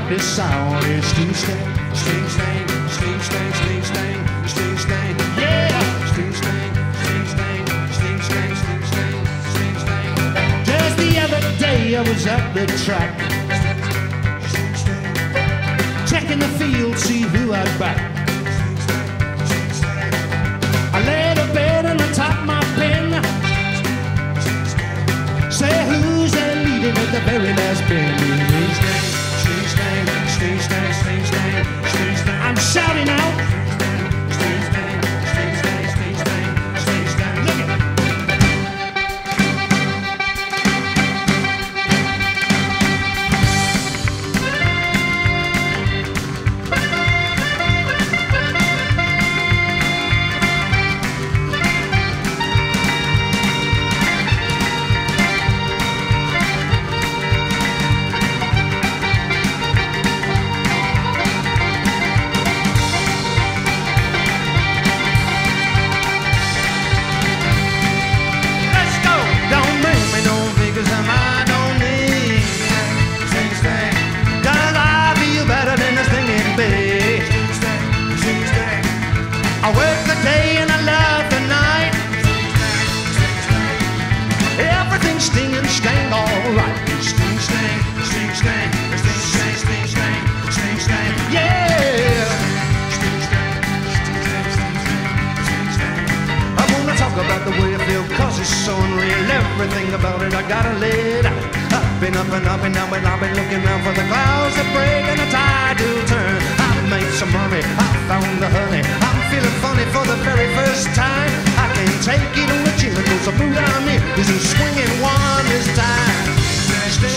like this sound is Shting Shtang, Shting Shtang, Shting Shtang, Shting Shtang, Shting Shtang, yeah! Shting Shtang, Shting Shtang, Shting Shtang, Shting Shtang, Shting Shtang. Just the other day I was up the track, checking the field, see who I'd back. I laid a bed on the top of my pen, say who's that leading at the very last bin? I'm shouting out. Look at Sting and Shtang, all right. Sting, Shtang, Sting, Shtang, Sting, Shtang, Sting, Shtang, Sting, Shtang, yeah. Sting, Shtang, Sting, Shtang, Sting, Shtang, Sting, Shtang. I wanna talk about the way I feel, 'cause it's so unreal. Everything about it, I gotta let out. Up and up and up and up and I've been looking out for the clouds to break and the tide to turn. I made some money, I found the honey. I'm feeling funny for the very first time. I can't take it on the chin, it goes a mood on me. This is swinging one this time. Sting,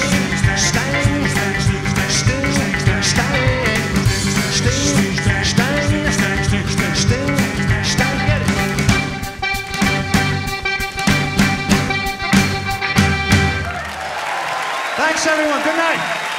Shtang, Sting, Shtang, Sting, Shtang, Sting, Shtang. Get it. Thanks everyone. Good night.